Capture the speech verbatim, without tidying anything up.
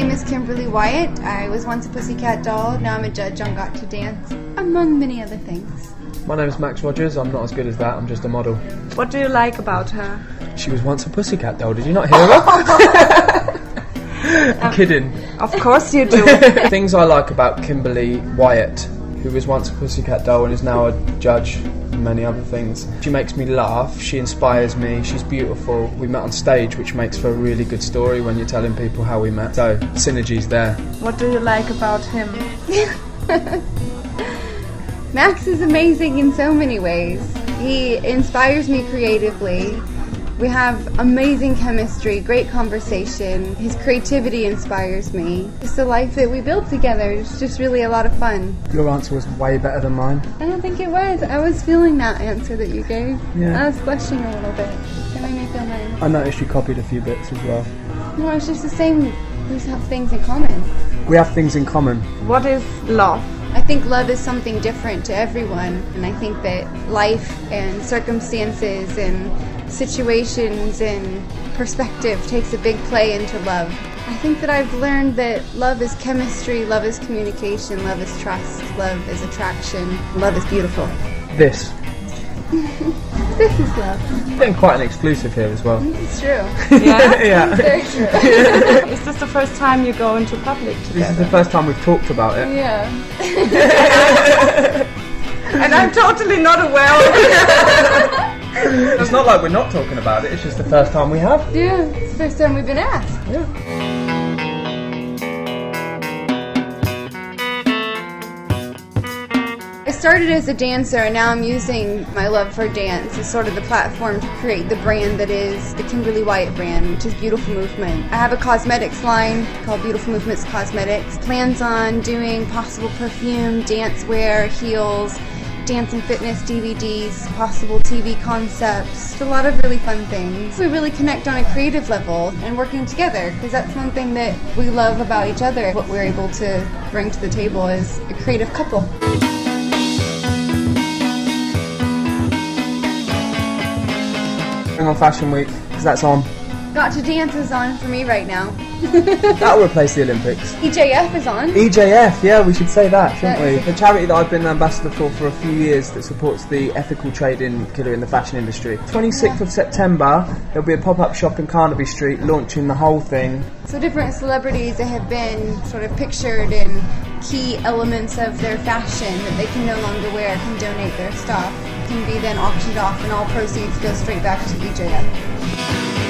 name is Kimberly Wyatt. I was once a pussycat doll. Now I'm a judge on Got to Dance, among many other things. My name is Max Rogers. I'm not as good as that. I'm just a model. What do you like about her? She was once a pussycat doll. Did you not hear her? I'm um, kidding. Of course you do. Things I like about Kimberly Wyatt, who was once a pussycat doll and is now a judge and many other things. She makes me laugh, she inspires me, she's beautiful. We met on stage, which makes for a really good story when you're telling people how we met. So, synergy's there. What do you like about him? Max is amazing in so many ways. He inspires me creatively. We have amazing chemistry, great conversation. His creativity inspires me. It's the life that we build together. It's just really a lot of fun. Your answer was way better than mine. I don't think it was. I was feeling that answer that you gave. Yeah. I was blushing a little bit. That made me feel nice. I noticed you copied a few bits as well. No, it's just the same. We have things in common. We have things in common. What is love? I think love is something different to everyone, and I think that life and circumstances and situations and perspective takes a big play into love. I think that I've learned that love is chemistry, love is communication, love is trust, love is attraction, love is beautiful. This. This is love. You're getting quite an exclusive here as well. It's true. Yeah? Yeah. Very true. Yeah. Is this the first time you go into public together? This is the first time we've talked about it. Yeah. And I'm totally not aware of it. It's not like we're not talking about it, it's just the first time we have. Yeah, it's the first time we've been asked. Yeah. I started as a dancer, and now I'm using my love for dance as sort of the platform to create the brand that is the Kimberly Wyatt brand, which is Beautiful Movement. I have a cosmetics line called Beautiful Movements Cosmetics. Plans on doing possible perfume, dancewear, heels, dance and fitness D V Ds, possible T V concepts, a lot of really fun things. We really connect on a creative level and working together, because that's one thing that we love about each other. What we're able to bring to the table is a creative couple. On Fashion Week, because that's on. Got to Dance is on for me right now. That'll replace the Olympics. E J F is on. E J F, yeah, we should say that, shouldn't that we? Is... The charity that I've been an ambassador for for a few years that supports the ethical trade in killer in the fashion industry. twenty-sixth of September, there'll be a pop-up shop in Carnaby Street launching the whole thing. So different celebrities that have been sort of pictured in key elements of their fashion that they can no longer wear can donate their stuff. Can be then auctioned off, and all proceeds go straight back to E J F.